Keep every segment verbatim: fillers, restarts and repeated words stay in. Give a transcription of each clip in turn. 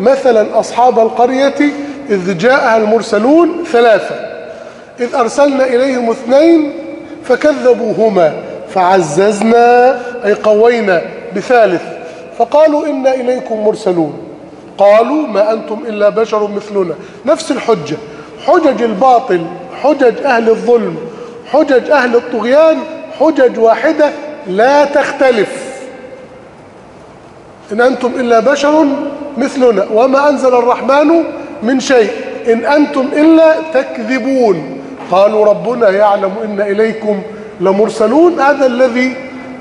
مثلا أصحاب القرية إذ جاءها المرسلون ثلاثة، إذ أرسلنا إليهم اثنين فكذبوهما فعززنا أي قوينا بثالث فقالوا إنا إليكم مرسلون، قالوا ما أنتم إلا بشر مثلنا. نفس الحجة، حجج الباطل، حجج أهل الظلم، حجج أهل الطغيان، حجج واحدة لا تختلف، إن أنتم إلا بشر مثلنا وما أنزل الرحمن من شيء إن أنتم إلا تكذبون، قالوا ربنا يعلم إن إليكم لمرسلون. هذا الذي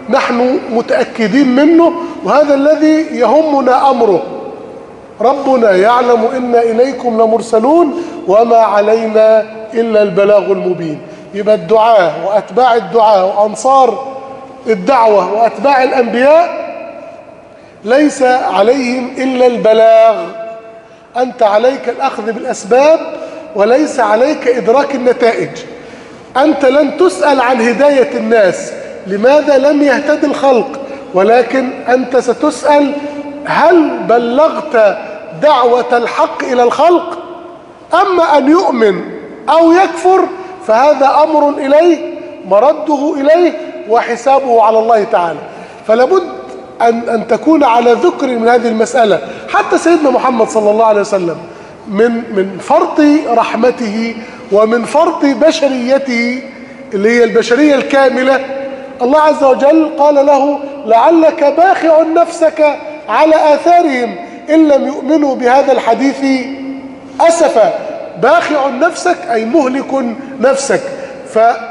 نحن متأكدين منه، وهذا الذي يهمنا أمره، ربنا يعلم إن إليكم لمرسلون وما علينا إلا البلاغ المبين. يبقى الدعاء وأتباع الدعاء وأنصار الدعوة وأتباع الأنبياء ليس عليهم إلا البلاغ، أنت عليك الأخذ بالأسباب وليس عليك إدراك النتائج. أنت لن تسأل عن هداية الناس، لماذا لم يهتدي الخلق، ولكن أنت ستسأل هل بلغت دعوة الحق إلى الخلق. أما أن يؤمن أو يكفر فهذا أمر إليه، مرده إليه وحسابه على الله تعالى. فلابد أن, أن تكون على ذكر من هذه المسألة. حتى سيدنا محمد صلى الله عليه وسلم من, من فرط رحمته ومن فرط بشريته اللي هي البشرية الكاملة، الله عز وجل قال له لعلك باخع نفسك على آثارهم إن لم يؤمنوا بهذا الحديث أسفا. باخع نفسك أي مهلك نفسك. ف